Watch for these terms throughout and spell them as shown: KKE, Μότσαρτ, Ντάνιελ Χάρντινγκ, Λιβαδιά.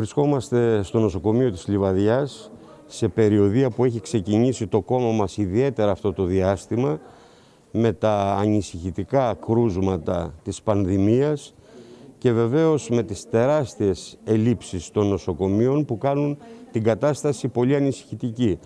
Βρισκόμαστε στο νοσοκομείο της Λιβαδιάς, σε περιοδία που έχει ξεκινήσει το κόμμα μας ιδιαίτερα αυτό το διάστημα, με τα ανησυχητικά κρούσματα της πανδημίας και βεβαίως με τις τεράστιες ελλείψεις των νοσοκομείων που κάνουν την κατάσταση πολύ ανησυχητική.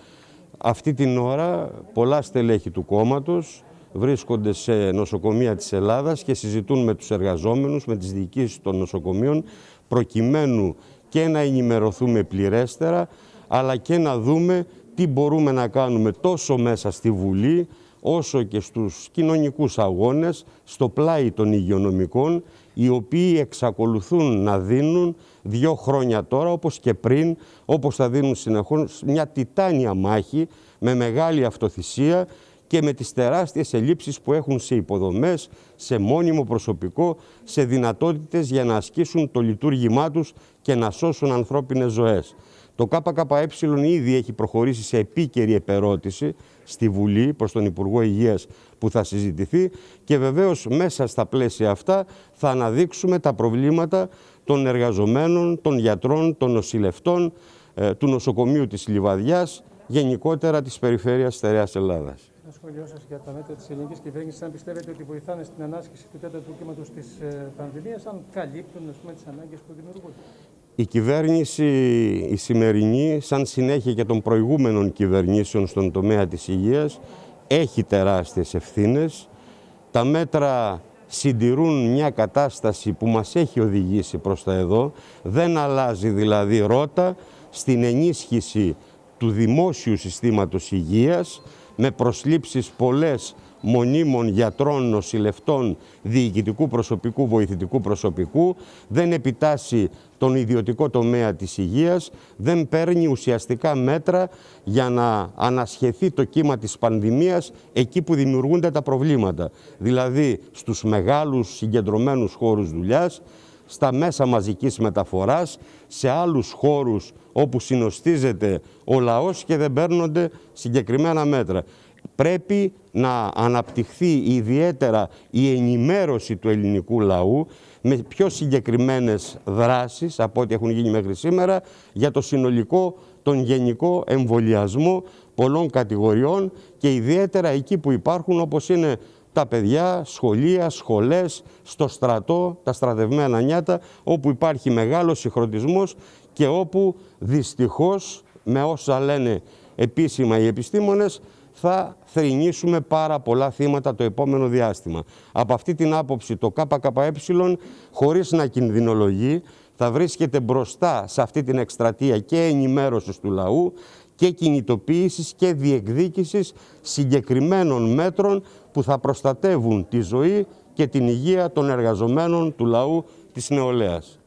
Αυτή την ώρα πολλά στελέχη του κόμματος βρίσκονται σε νοσοκομεία της Ελλάδας και συζητούν με τους εργαζόμενους, με τις διοικήσεις των νοσοκομείων, προκειμένου και να ενημερωθούμε πληρέστερα, αλλά και να δούμε τι μπορούμε να κάνουμε τόσο μέσα στη Βουλή, όσο και στους κοινωνικούς αγώνες, στο πλάι των υγειονομικών, οι οποίοι εξακολουθούν να δίνουν 2 χρόνια τώρα, όπως και πριν, όπως θα δίνουν συνεχώς, μια τιτάνια μάχη με μεγάλη αυτοθυσία και με τις τεράστιες ελλείψεις που έχουν σε υποδομές, σε μόνιμο προσωπικό, σε δυνατότητες για να ασκήσουν το λειτουργήμά τους και να σώσουν ανθρώπινες ζωές. Το ΚΚΕ ήδη έχει προχωρήσει σε επίκαιρη επερώτηση στη Βουλή προς τον Υπουργό Υγείας που θα συζητηθεί και βεβαίως μέσα στα πλαίσια αυτά θα αναδείξουμε τα προβλήματα των εργαζομένων, των γιατρών, των νοσηλευτών, του νοσοκομείου της Λιβαδιάς, γενικότερα της περιφέρειας Στερεάς Ελλάδας. Το σχόλιο σας για τα μέτρα της ελληνικής κυβέρνησης, αν πιστεύετε ότι βοηθάνε στην ανάσχεση του τέταρτου κύματος της πανδημίας, αν καλύπτουν τις ανάγκες που δημιουργούνται. Η κυβέρνηση, η σημερινή, σαν συνέχεια και των προηγούμενων κυβερνήσεων στον τομέα της υγείας, έχει τεράστιες ευθύνες. Τα μέτρα συντηρούν μια κατάσταση που μας έχει οδηγήσει προς τα εδώ. Δεν αλλάζει δηλαδή ρότα στην ενίσχυση του δημόσιου συστήματος υγείας, με προσλήψεις πολλές μονίμων γιατρών, νοσηλευτών, διοικητικού προσωπικού, βοηθητικού προσωπικού, δεν επιτάσσει τον ιδιωτικό τομέα της υγείας, δεν παίρνει ουσιαστικά μέτρα για να ανασχεθεί το κύμα της πανδημίας εκεί που δημιουργούνται τα προβλήματα, δηλαδή στους μεγάλους συγκεντρωμένους χώρους δουλειάς, στα μέσα μαζικής μεταφοράς, σε άλλους χώρους όπου συνοστίζεται ο λαός και δεν παίρνονται συγκεκριμένα μέτρα. Πρέπει να αναπτυχθεί ιδιαίτερα η ενημέρωση του ελληνικού λαού με πιο συγκεκριμένες δράσεις από ό,τι έχουν γίνει μέχρι σήμερα για το συνολικό, τον γενικό εμβολιασμό πολλών κατηγοριών και ιδιαίτερα εκεί που υπάρχουν όπως είναι τα παιδιά, σχολεία, σχολές, στο στρατό, τα στρατευμένα νιάτα, όπου υπάρχει μεγάλος συγχρονισμός και όπου δυστυχώς, με όσα λένε επίσημα οι επιστήμονες, θα θρηνήσουμε πάρα πολλά θύματα το επόμενο διάστημα. Από αυτή την άποψη το ΚΚΕ, χωρίς να κινδυνολογεί, θα βρίσκεται μπροστά σε αυτή την εκστρατεία και ενημέρωσης του λαού και κινητοποίησης και διεκδίκησης συγκεκριμένων μέτρων που θα προστατεύουν τη ζωή και την υγεία των εργαζομένων, του λαού, της νεολαίας.